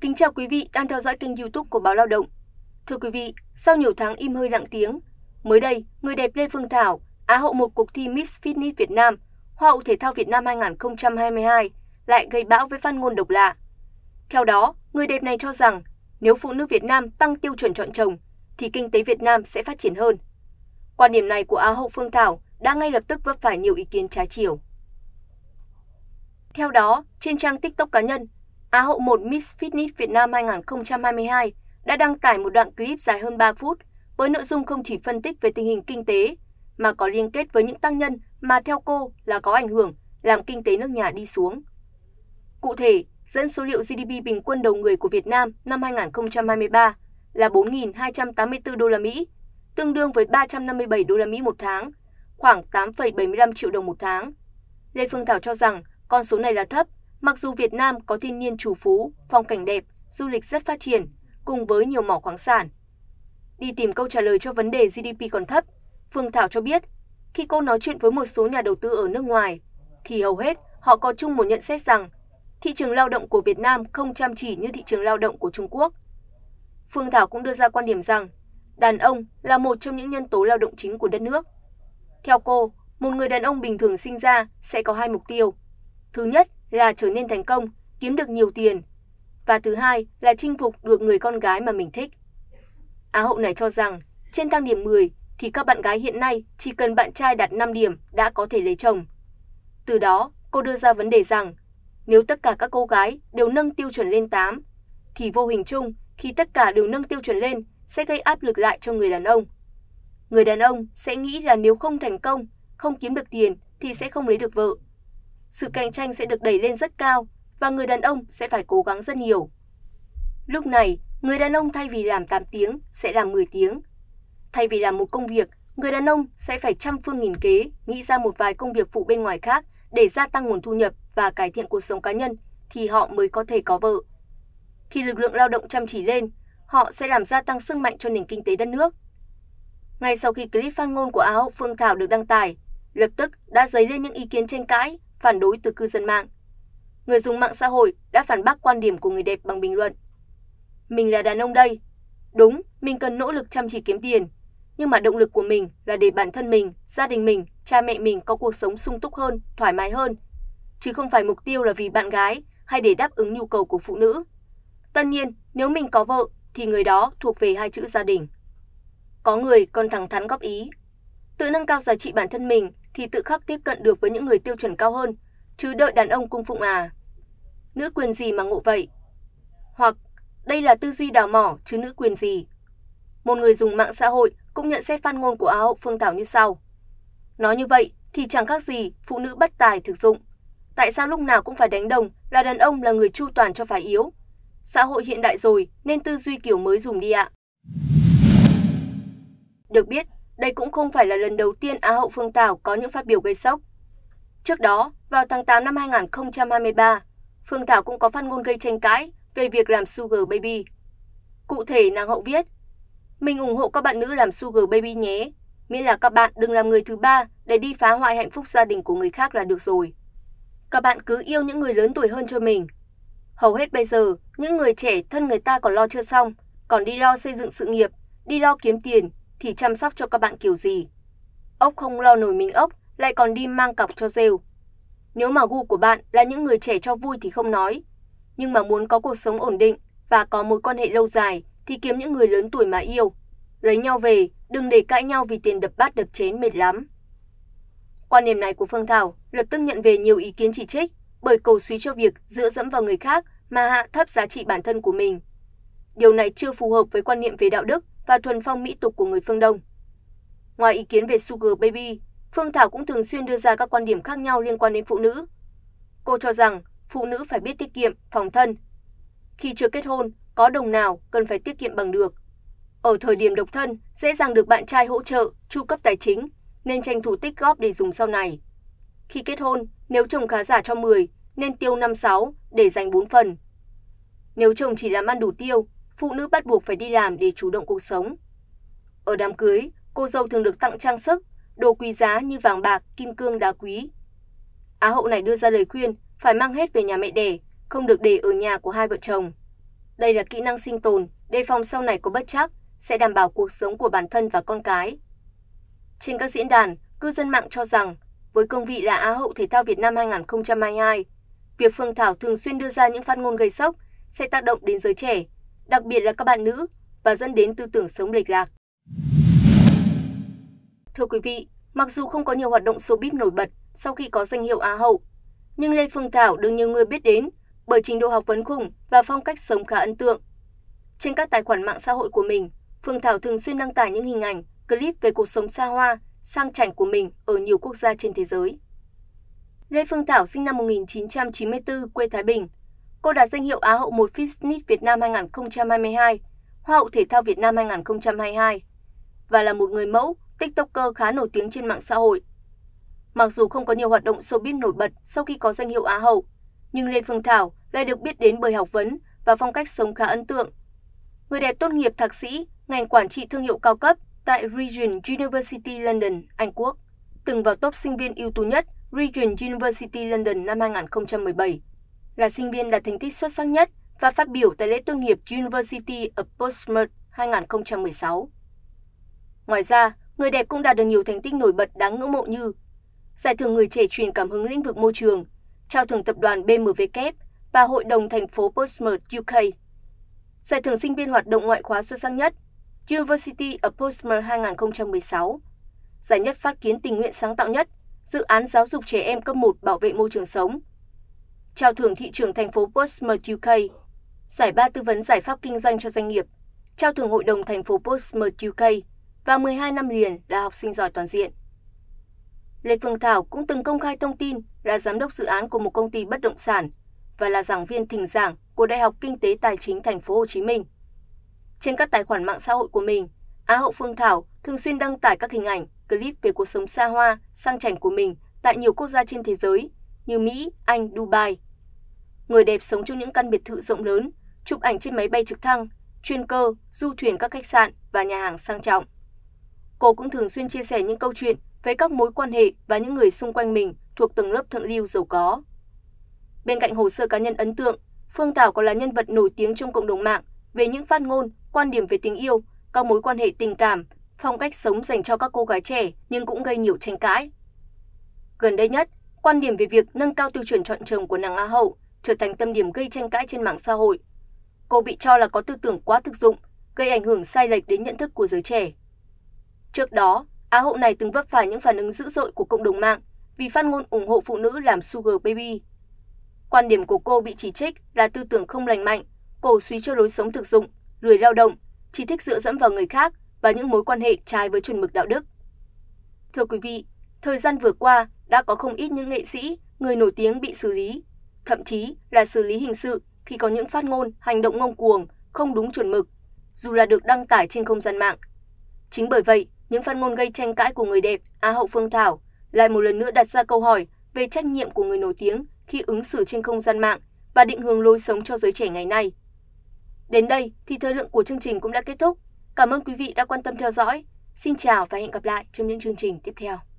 Kính chào quý vị đang theo dõi kênh YouTube của Báo Lao Động. Thưa quý vị, sau nhiều tháng im hơi lặng tiếng, mới đây, người đẹp Lê Phương Thảo, Á hậu một cuộc thi Miss Fitness Việt Nam, Hoa hậu Thể thao Việt Nam 2022 lại gây bão với phát ngôn độc lạ. Theo đó, người đẹp này cho rằng nếu phụ nữ Việt Nam tăng tiêu chuẩn chọn chồng thì kinh tế Việt Nam sẽ phát triển hơn. Quan điểm này của Á hậu Phương Thảo đã ngay lập tức vấp phải nhiều ý kiến trái chiều. Theo đó, trên trang TikTok cá nhân, Á hậu 1 Miss Fitness Việt Nam 2022 đã đăng tải một đoạn clip dài hơn 3 phút với nội dung không chỉ phân tích về tình hình kinh tế mà có liên kết với những tác nhân mà theo cô là có ảnh hưởng làm kinh tế nước nhà đi xuống. Cụ thể, dẫn số liệu GDP bình quân đầu người của Việt Nam năm 2023 là 4.284 đô la Mỹ, tương đương với 357 đô la Mỹ một tháng, khoảng 8,75 triệu đồng một tháng. Lê Phương Thảo cho rằng con số này là thấp, mặc dù Việt Nam có thiên nhiên trù phú, phong cảnh đẹp, du lịch rất phát triển, cùng với nhiều mỏ khoáng sản. Đi tìm câu trả lời cho vấn đề GDP còn thấp, Phương Thảo cho biết, khi cô nói chuyện với một số nhà đầu tư ở nước ngoài, thì hầu hết họ có chung một nhận xét rằng thị trường lao động của Việt Nam không chăm chỉ như thị trường lao động của Trung Quốc. Phương Thảo cũng đưa ra quan điểm rằng đàn ông là một trong những nhân tố lao động chính của đất nước. Theo cô, một người đàn ông bình thường sinh ra sẽ có hai mục tiêu. Thứ nhất là trở nên thành công, kiếm được nhiều tiền. Và thứ hai là chinh phục được người con gái mà mình thích. Á hậu này cho rằng trên thang điểm 10 thì các bạn gái hiện nay chỉ cần bạn trai đạt 5 điểm đã có thể lấy chồng. Từ đó, cô đưa ra vấn đề rằng nếu tất cả các cô gái đều nâng tiêu chuẩn lên 8, thì vô hình chung khi tất cả đều nâng tiêu chuẩn lên sẽ gây áp lực lại cho người đàn ông. Người đàn ông sẽ nghĩ là nếu không thành công, không kiếm được tiền thì sẽ không lấy được vợ. Sự cạnh tranh sẽ được đẩy lên rất cao và người đàn ông sẽ phải cố gắng rất nhiều. Lúc này, người đàn ông thay vì làm 8 tiếng sẽ làm 10 tiếng. Thay vì làm một công việc, người đàn ông sẽ phải trăm phương nghìn kế nghĩ ra một vài công việc phụ bên ngoài khác để gia tăng nguồn thu nhập và cải thiện cuộc sống cá nhân thì họ mới có thể có vợ. Khi lực lượng lao động chăm chỉ lên, họ sẽ làm gia tăng sức mạnh cho nền kinh tế đất nước. Ngay sau khi clip phát ngôn của Á hậu Phương Thảo được đăng tải, lập tức đã dấy lên những ý kiến tranh cãi, phản đối từ cư dân mạng. Người dùng mạng xã hội đã phản bác quan điểm của người đẹp bằng bình luận: "Mình là đàn ông đây. Đúng, mình cần nỗ lực chăm chỉ kiếm tiền. Nhưng mà động lực của mình là để bản thân mình, gia đình mình, cha mẹ mình có cuộc sống sung túc hơn, thoải mái hơn. Chứ không phải mục tiêu là vì bạn gái hay để đáp ứng nhu cầu của phụ nữ. Tất nhiên, nếu mình có vợ thì người đó thuộc về hai chữ gia đình." Có người còn thẳng thắn góp ý: "Tự nâng cao giá trị bản thân mình thì tự khắc tiếp cận được với những người tiêu chuẩn cao hơn, chứ đợi đàn ông cung phụng à? Nữ quyền gì mà ngộ vậy?" Hoặc "Đây là tư duy đào mỏ chứ nữ quyền gì." Một người dùng mạng xã hội cũng nhận xét phát ngôn của Á hậu Phương Thảo như sau: "Nói như vậy thì chẳng khác gì phụ nữ bất tài thực dụng. Tại sao lúc nào cũng phải đánh đồng là đàn ông là người chu toàn cho phái yếu? Xã hội hiện đại rồi nên tư duy kiểu mới dùng đi ạ." Được biết, đây cũng không phải là lần đầu tiên Á hậu Phương Thảo có những phát biểu gây sốc. Trước đó, vào tháng 8 năm 2023, Phương Thảo cũng có phát ngôn gây tranh cãi về việc làm sugar baby. Cụ thể, nàng hậu viết: "Mình ủng hộ các bạn nữ làm sugar baby nhé, miễn là các bạn đừng làm người thứ ba để đi phá hoại hạnh phúc gia đình của người khác là được rồi. Các bạn cứ yêu những người lớn tuổi hơn cho mình. Hầu hết bây giờ, những người trẻ thân người ta còn lo chưa xong, còn đi lo xây dựng sự nghiệp, đi lo kiếm tiền, thì chăm sóc cho các bạn kiểu gì? Ốc không lo nổi mình ốc, lại còn đi mang cọc cho rêu. Nếu mà gu của bạn là những người trẻ cho vui thì không nói. Nhưng mà muốn có cuộc sống ổn định và có mối quan hệ lâu dài thì kiếm những người lớn tuổi mà yêu. Lấy nhau về, đừng để cãi nhau vì tiền đập bát đập chén mệt lắm." Quan điểm này của Phương Thảo lập tức nhận về nhiều ý kiến chỉ trích bởi cầu suý cho việc dựa dẫm vào người khác mà hạ thấp giá trị bản thân của mình. Điều này chưa phù hợp với quan niệm về đạo đức và thuần phong mỹ tục của người phương Đông. Ngoài ý kiến về sugar baby, Phương Thảo cũng thường xuyên đưa ra các quan điểm khác nhau liên quan đến phụ nữ. Cô cho rằng phụ nữ phải biết tiết kiệm, phòng thân. Khi chưa kết hôn, có đồng nào cần phải tiết kiệm bằng được. Ở thời điểm độc thân, dễ dàng được bạn trai hỗ trợ, chu cấp tài chính, nên tranh thủ tích góp để dùng sau này. Khi kết hôn, nếu chồng khá giả cho 10, nên tiêu 5-6 để dành 4 phần. Nếu chồng chỉ làm ăn đủ tiêu, phụ nữ bắt buộc phải đi làm để chủ động cuộc sống. Ở đám cưới, cô dâu thường được tặng trang sức, đồ quý giá như vàng bạc, kim cương, đá quý. Á hậu này đưa ra lời khuyên phải mang hết về nhà mẹ đẻ, không được để ở nhà của hai vợ chồng. Đây là kỹ năng sinh tồn, đề phòng sau này có bất trắc, sẽ đảm bảo cuộc sống của bản thân và con cái. Trên các diễn đàn, cư dân mạng cho rằng, với cương vị là Á hậu Thể thao Việt Nam 2022, việc Phương Thảo thường xuyên đưa ra những phát ngôn gây sốc sẽ tác động đến giới trẻ, đặc biệt là các bạn nữ, và dẫn đến tư tưởng sống lệch lạc. Thưa quý vị, mặc dù không có nhiều hoạt động showbiz nổi bật sau khi có danh hiệu Á hậu, nhưng Lê Phương Thảo được nhiều người biết đến bởi trình độ học vấn khủng và phong cách sống khá ấn tượng. Trên các tài khoản mạng xã hội của mình, Phương Thảo thường xuyên đăng tải những hình ảnh, clip về cuộc sống xa hoa, sang chảnh của mình ở nhiều quốc gia trên thế giới. Lê Phương Thảo sinh năm 1994, quê Thái Bình. Cô đạt danh hiệu Á hậu Miss Fitness Việt Nam 2022, Hoa hậu Thể thao Việt Nam 2022 và là một người mẫu, tiktoker khá nổi tiếng trên mạng xã hội. Mặc dù không có nhiều hoạt động showbiz nổi bật sau khi có danh hiệu Á hậu, nhưng Lê Phương Thảo lại được biết đến bởi học vấn và phong cách sống khá ấn tượng. Người đẹp tốt nghiệp thạc sĩ ngành quản trị thương hiệu cao cấp tại Regent University London, Anh Quốc, từng vào top sinh viên ưu tú nhất Regent University London năm 2017, là sinh viên đạt thành tích xuất sắc nhất và phát biểu tại lễ tốt nghiệp University of Portsmouth 2016. Ngoài ra, người đẹp cũng đạt được nhiều thành tích nổi bật đáng ngưỡng mộ như Giải thưởng người trẻ truyền cảm hứng lĩnh vực môi trường, trao thưởng tập đoàn BMW và Hội đồng thành phố Portsmouth UK, Giải thưởng sinh viên hoạt động ngoại khóa xuất sắc nhất University of Portsmouth 2016, Giải nhất phát kiến tình nguyện sáng tạo nhất, dự án giáo dục trẻ em cấp 1 bảo vệ môi trường sống, trao thưởng thị trưởng thành phố Portsmouth UK, Giải ba tư vấn giải pháp kinh doanh cho doanh nghiệp, trao thưởng hội đồng thành phố Portsmouth UK và 12 năm liền là học sinh giỏi toàn diện. Lê Phương Thảo cũng từng công khai thông tin là giám đốc dự án của một công ty bất động sản và là giảng viên thỉnh giảng của Đại học Kinh tế Tài chính thành phố Hồ Chí Minh. Trên các tài khoản mạng xã hội của mình, Á hậu Phương Thảo thường xuyên đăng tải các hình ảnh, clip về cuộc sống xa hoa, sang chảnh của mình tại nhiều quốc gia trên thế giới như Mỹ, Anh, Dubai. Người đẹp sống trong những căn biệt thự rộng lớn, chụp ảnh trên máy bay trực thăng, chuyên cơ, du thuyền các khách sạn và nhà hàng sang trọng. Cô cũng thường xuyên chia sẻ những câu chuyện với các mối quan hệ và những người xung quanh mình thuộc tầng lớp thượng lưu giàu có. Bên cạnh hồ sơ cá nhân ấn tượng, Phương Thảo còn là nhân vật nổi tiếng trong cộng đồng mạng về những phát ngôn, quan điểm về tình yêu, các mối quan hệ tình cảm, phong cách sống dành cho các cô gái trẻ nhưng cũng gây nhiều tranh cãi. Gần đây nhất, quan điểm về việc nâng cao tiêu chuẩn chọn chồng của nàng Á hậu trở thành tâm điểm gây tranh cãi trên mạng xã hội. Cô bị cho là có tư tưởng quá thực dụng, gây ảnh hưởng sai lệch đến nhận thức của giới trẻ. Trước đó, Á hậu này từng vấp phải những phản ứng dữ dội của cộng đồng mạng vì phát ngôn ủng hộ phụ nữ làm sugar baby. Quan điểm của cô bị chỉ trích là tư tưởng không lành mạnh, cổ suý cho lối sống thực dụng, lười lao động, chỉ thích dựa dẫm vào người khác và những mối quan hệ trái với chuẩn mực đạo đức. Thưa quý vị, thời gian vừa qua đã có không ít những nghệ sĩ, người nổi tiếng bị xử lý, thậm chí là xử lý hình sự khi có những phát ngôn, hành động ngông cuồng, không đúng chuẩn mực, dù là được đăng tải trên không gian mạng. Chính bởi vậy, những phát ngôn gây tranh cãi của người đẹp Á hậu Phương Thảo lại một lần nữa đặt ra câu hỏi về trách nhiệm của người nổi tiếng khi ứng xử trên không gian mạng và định hướng lối sống cho giới trẻ ngày nay. Đến đây thì thời lượng của chương trình cũng đã kết thúc. Cảm ơn quý vị đã quan tâm theo dõi. Xin chào và hẹn gặp lại trong những chương trình tiếp theo.